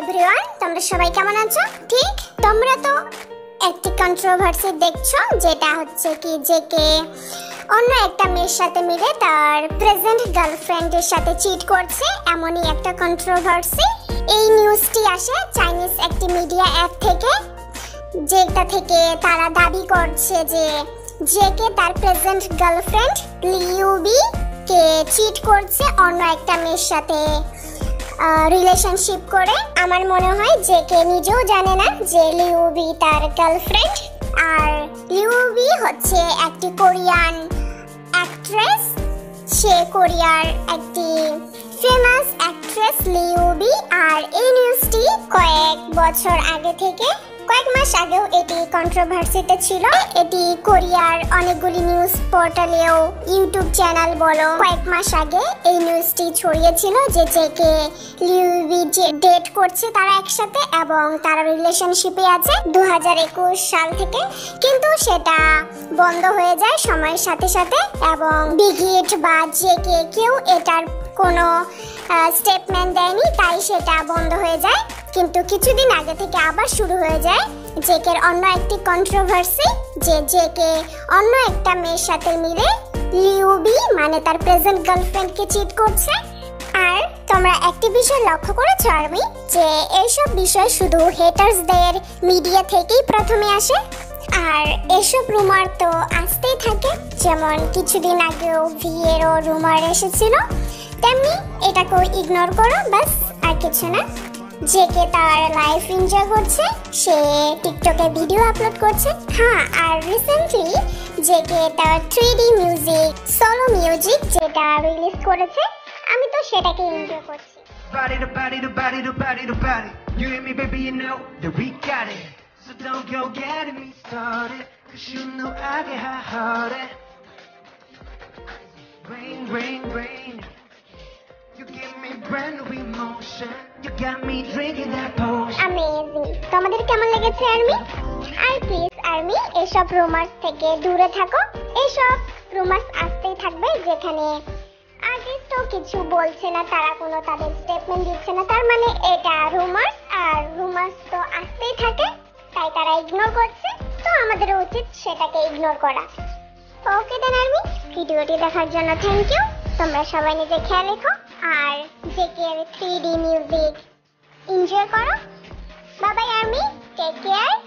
Everyone, তোমরা সবাই কেমন আছো? ঠিক তোমরা তো একটি কন্ট্রোভার্সি দেখছো, যেটা হচ্ছে কি জেকে অন্য একটা মেয়ের সাথে মিলে তার প্রেজেন্ট গার্লফ্রেন্ডের সাথে চিট করছে, এমনই একটা কন্ট্রোভার্সি। এই নিউজটি আসে চাইনিজ একটি মিডিয়া অ্যাপ থেকে, যেটা থেকে তারা দাবি করছে যে জেকে তার প্রেজেন্ট গার্লফ্রেন্ড লি ইউবি কে চিট করছে অন্য একটা মেয়ের সাথে রিলেশনশিপ করে। আমার মনে হয় জেকে নিজেও জানে না যে লি ইউবি তার গার্লফ্রেন্ড, আর লি ইউবি হচ্ছে একটি কোরিয়ান অ্যাক্ট্রেস। সে কোরিয়ার একটি ফেমাস অ্যাক্ট্রেস লি ইউবি। আর এই নিউজটি কয়েক মাস আগেও এটি কন্ট্রোভার্সিতে ছিল। এটি কোরিয়ার অনেকগুলি নিউজ পোর্টালেও, ইউটিউব চ্যানেল বলো, কয়েক মাস আগে এই নিউজটি ছড়িয়েছিল যে জেকে লি ইউবি ডেট করছে তারা একসাথে এবং তারা রিলেশনশিপে আছে 2021 সাল থেকে, কিন্তু সেটা বন্ধ হয়ে যায় সময়ের সাথে সাথে। এবং বিগ হিট বা জেকে কেউ এটার কোনো স্টেটমেন্ট দেয়নি, তাই সেটা বন্ধ হয়ে যায়। কিন্তু কিছুদিন আগে থেকে আবার শুরু হয়ে যায় জেকের অন্য একটি কন্ট্রোভার্সি, যে জেকে অন্য একটা মেয়ের সাথে মিলে লি ইউবি মানে তার প্রেজেন্ট গার্লফ্রেন্ডকে চিট করছে। আর তোমরা একটি বিষয় লক্ষ্য করেছো আর্মি, যে এইসব বিষয় শুধু হেটার্সদের মিডিয়া থেকেই প্রথমে আসে, আর এসব রুমার তো আসতেই থাকে। যেমন কিছুদিন আগেও ভিয়েরও রুমার এসেছিল, তেমনি এটাকেও ইগনোর করো, বাস আর কিছু না। জেকে তার লাইফ এনজয় করছে, সে টিকটকে ভিডিও আপলোড করছে। হ্যাঁ, আর রিসেন্টলি জেকে তার 3D মিউজিক, সোলো মিউজিক যেটা রিলিজ করেছে, আমি তো সেটাকে এনজয় করছি। তোমাদের কেমন লেগেছে আর্মি? আর প্লিজ আর্মি, এসব রুমার্স থেকে দূরে থাকো। এসব রুমার্স আসতেই থাকবে, যেখানে আর্টিস্টও কিছু বলছে না, তারা কোনো তাদের স্টেটমেন্ট দিচ্ছে না, তার মানে এটা রুমার্স। আর রুমার্স তো আসতেই থাকে, তাই তারা ইগনোর করছে, তো আমাদের উচিত সেটাকে ইগনোর করা। ওকে দেন আর্মি, ভিডিওটি দেখার জন্য থ্যাংক ইউ। তোমরা সবাই নিজে খেয়াল রেখো আর জেকের 3D মিউজিক এনজয় করো। Bye bye army, take care.